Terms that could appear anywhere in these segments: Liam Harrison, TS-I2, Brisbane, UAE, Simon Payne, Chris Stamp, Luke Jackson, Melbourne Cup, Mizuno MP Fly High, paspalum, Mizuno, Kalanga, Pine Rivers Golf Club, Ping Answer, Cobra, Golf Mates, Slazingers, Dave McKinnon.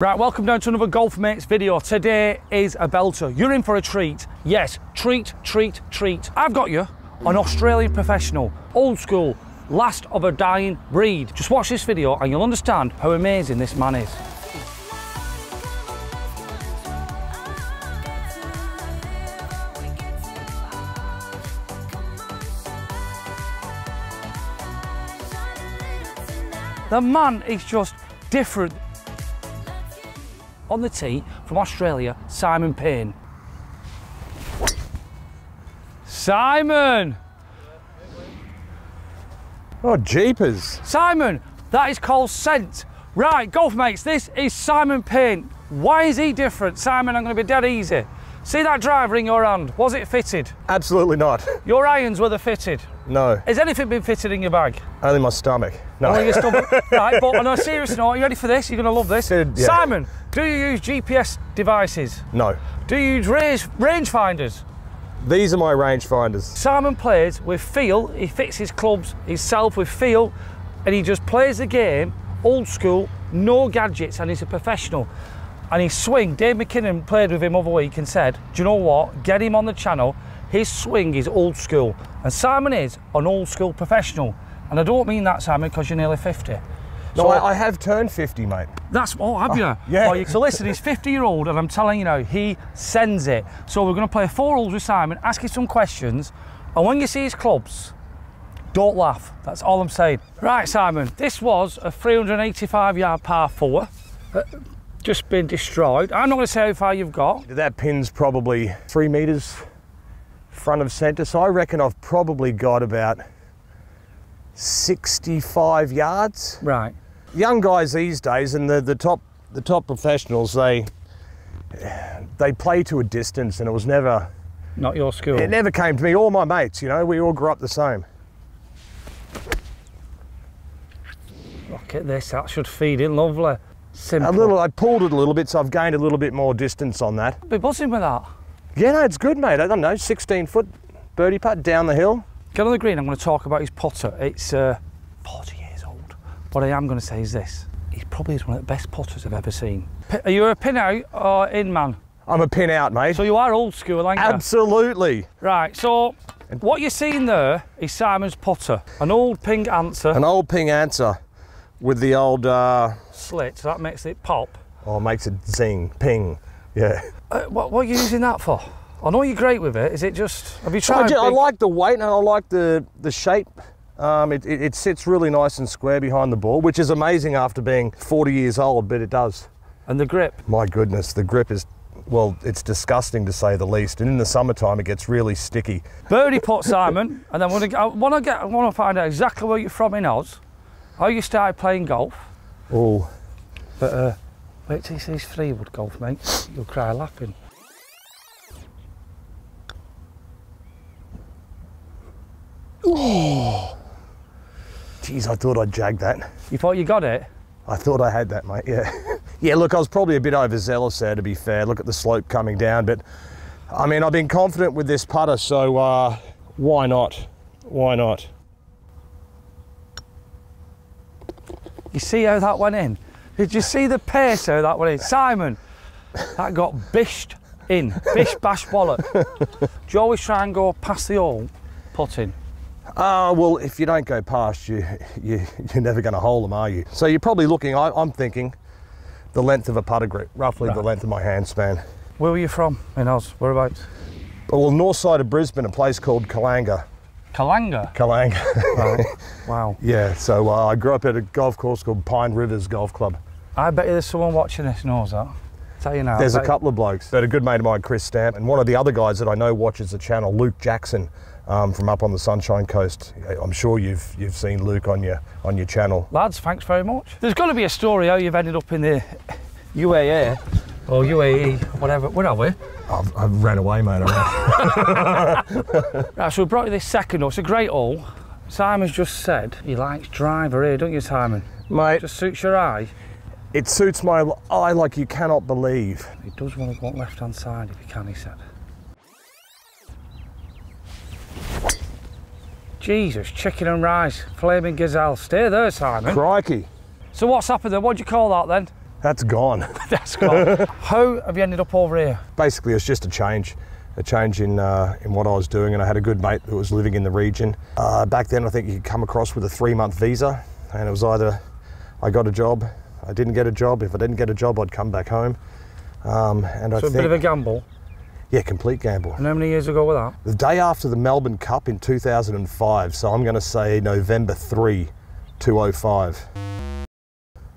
Right, welcome down to another Golf Mates video. Today is a belter. You're in for a treat. Yes, treat. I've got you an Australian professional, old school, last of a dying breed. Just watch this video and you'll understand how amazing this man is. The man is just different. On the tee, from Australia, Simon Payne. Simon! Oh, jeepers. Simon, that is called scent. Right, Golf Mates, this is Simon Payne. Why is he different? Simon, I'm going to be dead easy. See that driver in your hand? Was it fitted? Absolutely not. Your irons, were they fitted? No. Has anything been fitted in your bag? Only my stomach. No. Only your stomach. Right, but on a serious note, are you ready for this? You're going to love this. Dude, yeah. Simon, do you use GPS devices? No. Do you use rangefinders? These are my rangefinders. Simon plays with feel. He fits his clubs himself with feel, and he just plays the game old school, no gadgets, and he's a professional. And his swing, Dave McKinnon played with him over the week and said, do you know what, get him on the channel, his swing is old school. And Simon is an old school professional. And I don't mean that, Simon, because you're nearly 50. No, so I have turned 50, mate. That's, oh, have you? Yeah. Well, so listen, he's 50-year-old, and I'm telling you now, he sends it. So we're going to play 4 holes with Simon, ask him some questions, and when you see his clubs, don't laugh. That's all I'm saying. Right, Simon, this was a 385-yard par 4. Just been destroyed. I'm not going to say how far you've got. That pin's probably 3 metres front of centre, so I reckon I've probably got about 65 yards. Right. Young guys these days, and the top professionals, they play to a distance, and it was never... Not your school. It never came to me. All my mates, you know, we all grew up the same. Look at this, that should feed in lovely. Simple. A little, I pulled it a little bit, so I've gained a little bit more distance on that. I'd be buzzing with that. Yeah, no, it's good, mate. I don't know, 16-foot birdie putt down the hill. Get on the green, I'm going to talk about his putter. It's 40 years old. What I am going to say is this. He probably is one of the best putters I've ever seen. Are you a pin out or in man? I'm a pin out, mate. So you are old school, aren't you? Absolutely. Right, so what you're seeing there is Simon's putter. An old Ping Answer. An old Ping Answer. With the old slit, so that makes it pop. Oh, makes it zing, ping, yeah. What are you using that for? I know you're great with it. Is it just? Have you tried? I like the weight and I like the shape. It sits really nice and square behind the ball, which is amazing after being 40 years old. But it does. And the grip. My goodness, the grip is, well, it's disgusting to say the least. And in the summertime, it gets really sticky. Birdie putt, Simon, and then I want to find out exactly where you're from in Oz. How you started playing golf? Oh, but wait till you see his 3-wood golf, mate. You'll cry laughing. Oh, jeez, I thought I'd jagged that. You thought you got it? I thought I had that, mate. Yeah, yeah. Look, I was probably a bit overzealous there, to be fair. Look at the slope coming down, but I mean, I've been confident with this putter, so why not? Why not? You see how that went in? Did you see the pace how that went in? Simon, that got bished in. Bish, bash, wallet. Do you always try and go past the hole putting? Well, if you don't go past, you're never going to hole them, are you? So you're probably looking, I'm thinking, the length of a putter grip, roughly right. The length of my hand span. Where were you from in Oz? Whereabouts? Well, north side of Brisbane, a place called Kalanga. Kalanga? Kalanga. Right. Wow. Yeah, so I grew up at a golf course called Pine Rivers Golf Club. I bet you there's someone watching this knows that. Tell you now. There's a couple of blokes. But a good mate of mine, Chris Stamp, and one of the other guys that I know watches the channel, Luke Jackson, from up on the Sunshine Coast. I'm sure you've seen Luke on your channel. Lads, thanks very much. There's got to be a story how you've ended up in the UAE. Or UAE, whatever. Where are we? I've ran away, mate. Right, so we brought you this second hole. It's a great hole. Simon's just said he likes driver here, don't you, Simon? Mate. It just suits your eye. It suits my eye like you cannot believe. He does want to go left-hand side if he can, he said. Jesus, chicken and rice, flaming gazelle. Stay there, Simon. Crikey. So what's happened then? What do you call that then? That's gone. That's gone. How have you ended up over here? Basically, it's just a change in what I was doing, and I had a good mate that was living in the region. Back then, I think you could come across with a 3-month visa, and it was either I got a job, I didn't get a job. If I didn't get a job, I'd come back home. And so I think, a bit of a gamble? Yeah, complete gamble. And how many years ago was that? The day after the Melbourne Cup in 2005, so I'm going to say November 3, 2005.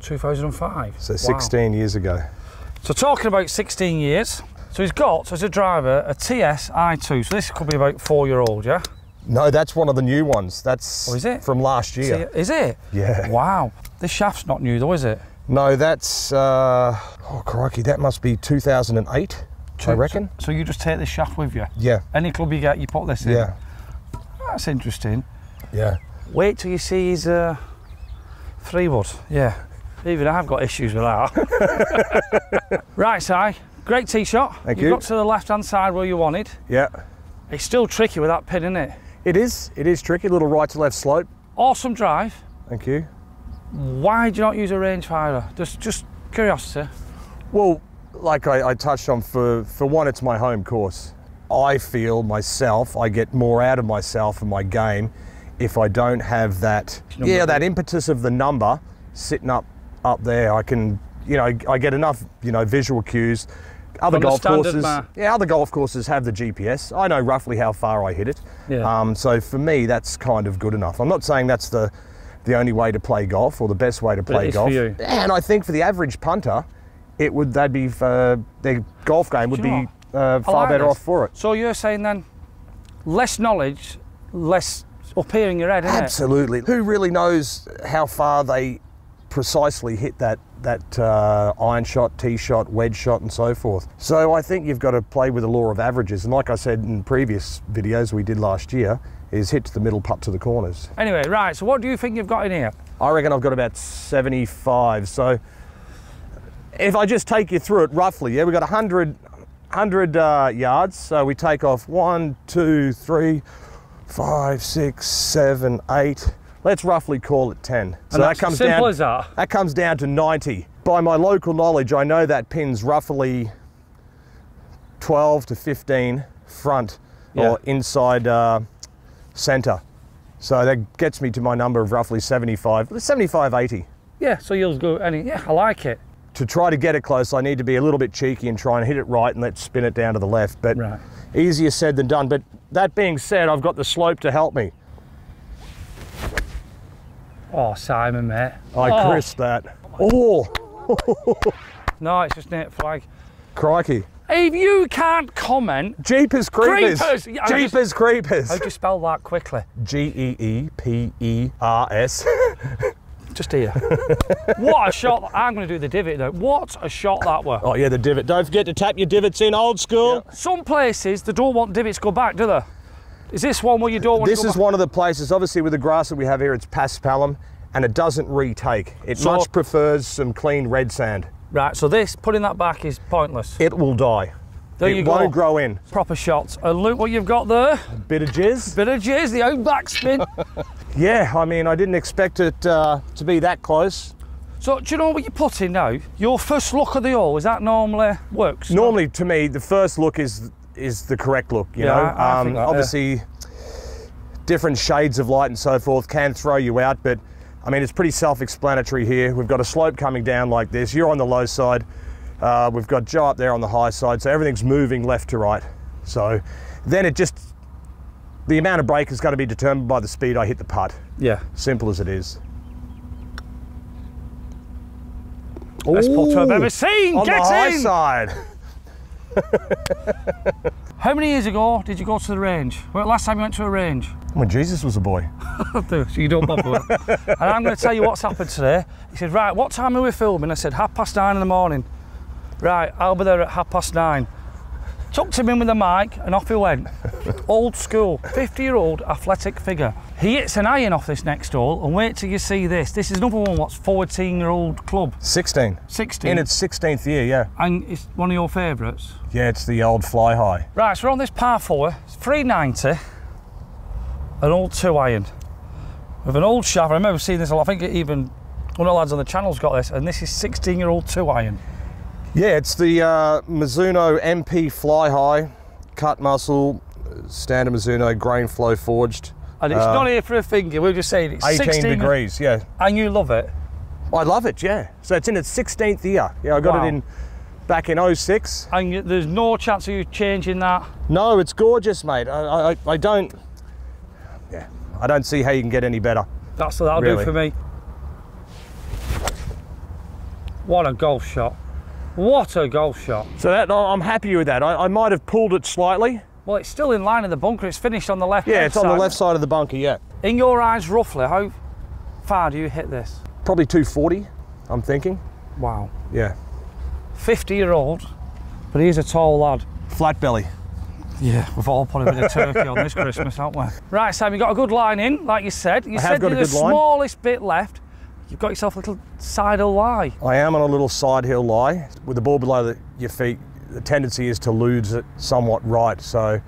2005? So 16 years ago. So talking about 16 years, so he's got, as a driver, a TS-I2, so this could be about 4-year-old, yeah? No, that's one of the new ones. That's from last year. Is it? Yeah. Wow. This shaft's not new though, is it? No, that's, oh crikey, that must be 2008, I reckon. So you just take this shaft with you? Yeah. Any club you get, you put this in? Yeah. That's interesting. Yeah. Wait till you see his 3-wood, yeah. Even I've got issues with that. Right, Si, great tee shot. Thank you. You got to the left-hand side where you wanted. Yeah. It's still tricky with that pin, isn't it? It is tricky, little right to left slope. Awesome drive. Thank you. Why do you not use a rangefinder? Just curiosity. Well, like I touched on, for one, it's my home course. I feel myself, I get more out of myself and my game if I don't have that, that impetus of the number sitting up there. I can, I get enough, visual cues. Other golf courses, other golf courses have the GPS. I know roughly how far I hit it. Yeah. So for me, that's kind of good enough. I'm not saying that's the only way to play golf or the best way to play golf. For you. And I think for the average punter, it would their golf game would be far better off for it. So you're saying then, less knowledge, less up here in your head, isn't it? Absolutely. Who really knows how far they precisely hit that iron shot, tee shot, wedge shot, and so forth. So I think you've got to play with the law of averages. And like I said in previous videos we did last year, is hit to the middle, putt to the corners. Anyway, right, so what do you think you've got in here? I reckon I've got about 75. So if I just take you through it roughly, yeah, we've got 100 yards. So we take off 1, 2, 3, 5, 6, 7, 8. Let's roughly call it 10. So that comes down, simple as that. That comes down to 90. By my local knowledge, I know that pin's roughly 12 to 15 front or inside centre. So that gets me to my number of roughly 75, 80. Yeah, so you'll go any, yeah, I like it. To try to get it close, I need to be a little bit cheeky and try and hit it right and let's spin it down to the left. But easier said than done. But that being said, I've got the slope to help me. Oh, Simon, mate. I crisped that. Oh! No, it's just net flag. Crikey. If you can't comment... Jeepers Creepers. Jeepers Creepers. How'd you spell that quickly? G-E-E-P-E-R-S. Just here. What a shot. I'm going to do the divot, though. What a shot that were. Oh, yeah, the divot. Don't forget to tap your divots in, old school. Yep. Some places, they don't want divots to go back, do they? Is this one where you don't want to go back? This is one of the places, obviously with the grass that we have here, it's paspalum, and it doesn't retake. It much prefers some clean red sand. Right, so this, putting that back is pointless. It will die. There you go. It won't grow in. Proper shots. And look what you've got there. A bit of jizz. Bit of jizz, the old backspin. Yeah, I mean, I didn't expect it to be that close. So, do you know what you're putting now? Your first look of the hole, is that normally works? Normally, to me, the first look is the correct look, you know. I think that, obviously, different shades of light and so forth can throw you out, but I mean, it's pretty self-explanatory here. We've got a slope coming down like this. You're on the low side. We've got Joe up there on the high side, so everything's moving left to right. So then it just, the amount of break is going to be determined by the speed I hit the putt. Yeah. Simple as it is. Best putter I've ever seen. On the high side. How many years ago did you go to the range? Well, last time you went to a range? When Jesus was a boy. So you don't bother with it. And I'm going to tell you what's happened today. He said, right, what time are we filming? I said, 9:30 in the morning. Right, I'll be there at 9:30. Tucked him in with a mic and off he went. Old school, 50-year-old athletic figure. He hits an iron off this next hole, and wait till you see this. This is another one, what's 14-year-old club? 16. 16. In its 16th year, yeah. And it's one of your favourites? Yeah, it's the old Fly High. Right, so we're on this par 4, it's 390, an old 2-iron. With an old shaft, I remember seeing this, I think it even One of the lads on the channel's got this, and this is 16-year-old 2-iron. Yeah, it's the Mizuno MP Fly High, cut muscle, standard Mizuno, grain flow forged. And it's not here for a finger, we were just saying it's 18 degrees, yeah. And you love it? I love it, yeah. So it's in its 16th year. Yeah, I got it in back in 06. And you, there's no chance of you changing that? No, it's gorgeous, mate. I don't see how you can get any better. That's what that'll do for me. What a golf shot. What a golf shot. So that, I'm happy with that. I might have pulled it slightly. Well, it's still in line of the bunker. It's finished on the left side. Yeah, it's on the left side of the bunker, yeah. In your eyes, roughly, how far do you hit this? Probably 240, I'm thinking. Wow. Yeah. 50-year-old, but he's a tall lad. Flat belly. Yeah, we've all put a bit of turkey on this Christmas, haven't we? Right, Sam, you got a good line in, like you said. You said there's the smallest bit left. You've got yourself a little side hill lie. I am on a little side hill lie. With the ball below your feet, the tendency is to lose it somewhat right. So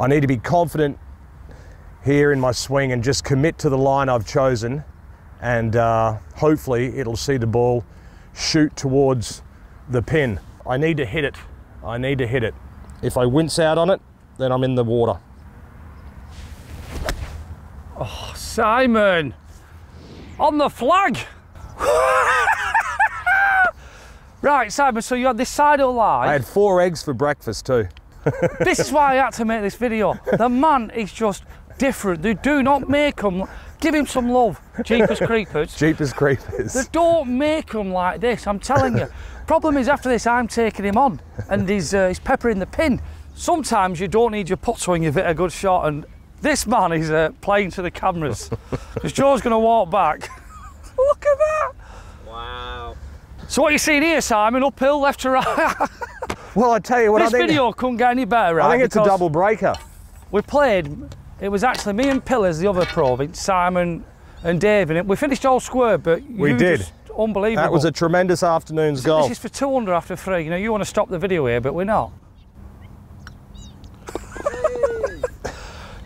I need to be confident here in my swing and just commit to the line I've chosen, and hopefully it'll see the ball shoot towards the pin. I need to hit it. I need to hit it. If I wince out on it, then I'm in the water. Oh, Simon! On the flag! Right, Simon, so you had this side hill lie. I had 4 eggs for breakfast too. This is why I had to make this video. The man is just different. They do not make them. Give him some love. Jeepers creepers. Jeepers creepers. They don't make them like this, I'm telling you. Problem is, after this, I'm taking him on, and he's peppering the pin. Sometimes you don't need your putt swing if it's a good shot, and this man is playing to the cameras. Because Joe's going to walk back. Look at that! Wow. So what are you seeing here, Simon? Uphill, left to right? Well, I tell you what, this video couldn't get any better, right? I think it's a double breaker. We played, it was actually me and Pillars, the other province, Simon and Dave, and we finished all square, but we did. Unbelievable. That was a tremendous afternoon's golf. This is for 2 under after 3. You know, you want to stop the video here, but we're not.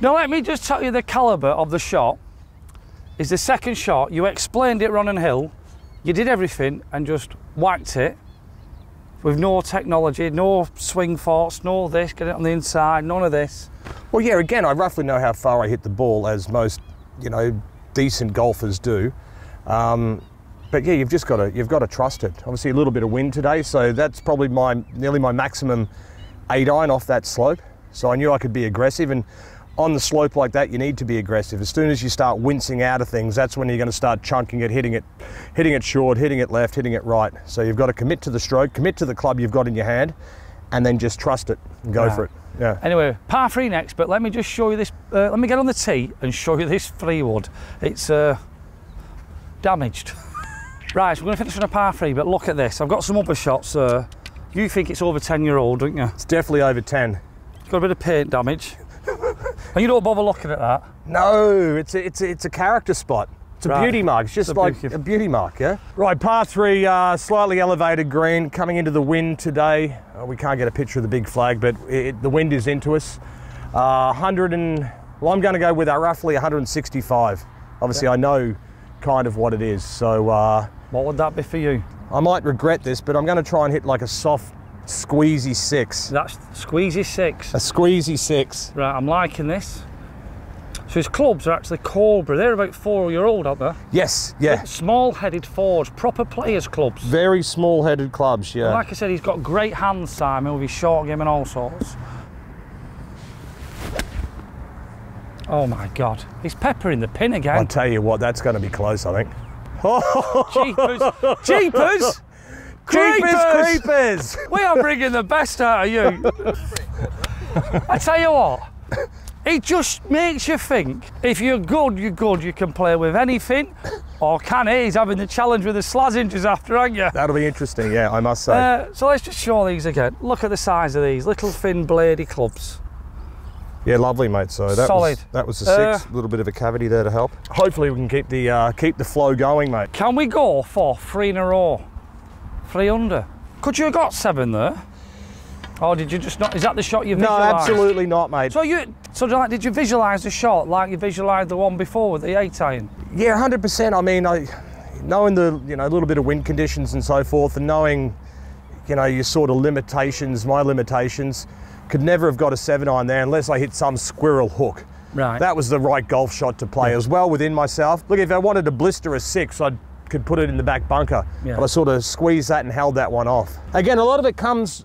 Now, let me just tell you the calibre of the shot. Is the second shot, you explained it, Ron and Hill. You did everything and just whacked it with no technology, no swing thoughts, no this, get it on the inside, none of this. Well, yeah, again, I roughly know how far I hit the ball, as most, you know, decent golfers do. But yeah, you've got to trust it. Obviously, a little bit of wind today, so that's probably nearly my maximum 8-iron off that slope. So I knew I could be aggressive, and on the slope like that, you need to be aggressive. As soon as you start wincing out of things, that's when you're going to start chunking it, hitting it short, hitting it left, hitting it right. So you've got to commit to the stroke, commit to the club you've got in your hand, and then just trust it and go for it. Yeah. Anyway, par 3 next, but let me just show you this. Let me get on the tee and show you this 3-wood. It's damaged. Right, so we're going to finish on a par 3, but look at this. I've got some upper shots. You think it's over 10-year-old, don't you? It's definitely over 10. It's got a bit of paint damage. And you don't bother looking at that? No, it's a character spot. It's a beauty mark. It's just like a beauty mark, yeah? Right, par 3, slightly elevated green, coming into the wind today. We can't get a picture of the big flag, but the wind is into us. Well, I'm going to go with roughly 165. Obviously, I know kind of what it is, so... What would that be for you? I might regret this, but I'm going to try and hit like a soft squeezy 6. That's squeezy 6. A squeezy 6. Right, I'm liking this. So his clubs are actually Cobra. They're about 4-year-old, aren't they? Yes, yeah. Small-headed fours, proper players' clubs. Very small-headed clubs, yeah. And like I said, he's got great hands, Simon, with his short game and all sorts. Oh my God, he's peppering the pin again. I'll tell you what, that's going to be close, I think. Oh. Jeepers! Jeepers! Jeepers creepers! We are bringing the best out of you. I tell you what, it just makes you think. If you're good, you're good. You can play with anything. Or can he? He's having the challenge with the Slazingers after, aren't you? That'll be interesting, yeah, I must say. So let's just show these again. Look at the size of these little thin bladey clubs. Yeah, lovely, mate. So that was a 6. A little bit of a cavity there to help. Hopefully we can keep the flow going, mate. Can we go for 3 in a row? 3 under. Could you have got 7 there? Or did you just not? Is that the shot you visualised? No, absolutely not, mate. Did you visualise the shot like you visualised the one before with the 8-iron? Yeah, 100%. I mean, knowing the, you know, little bit of wind conditions and so forth, and knowing, you know, your sort of limitations, my limitations, could never have got a 7-iron there unless I hit some squirrel hook. Right. That was the right golf shot to play, as well within myself. Look, if I wanted to blister a 6, I could put it in the back bunker. Yeah. But I sort of squeezed that and held that one off. Again, a lot of it comes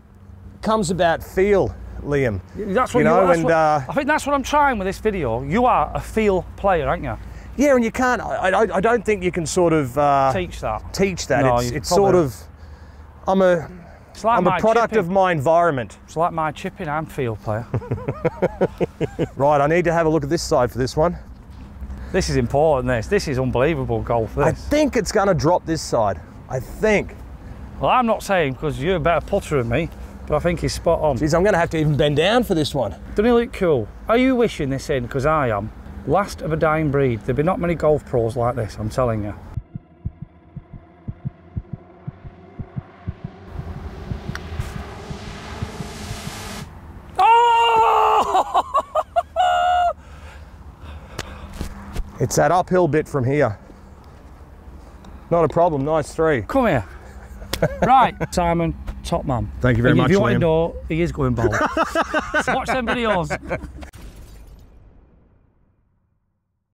about feel, Liam. That's what you know, and I think that's what I'm trying with this video. You are a feel player, aren't you? Yeah, and you can't. I don't think you can sort of teach that. No, it's sort of. I'm a product of my environment. It's like my chipping. I'm field player. Right, I need to have a look at this side for this one. This is important. This is unbelievable golf. This. I think it's going to drop this side. I think. Well, I'm not saying because you're a better putter than me, but I think he's spot on. Jeez, I'm going to have to even bend down for this one. Doesn't he look cool? Are you wishing this in? Because I am. Last of a dying breed. There'd be not many golf pros like this, I'm telling you. Oh! It's that uphill bit from here. Not a problem, nice three. Come here. Right, Simon, top man. Thank you very much, Liam. If you want to know, he is going bald. So watch them videos.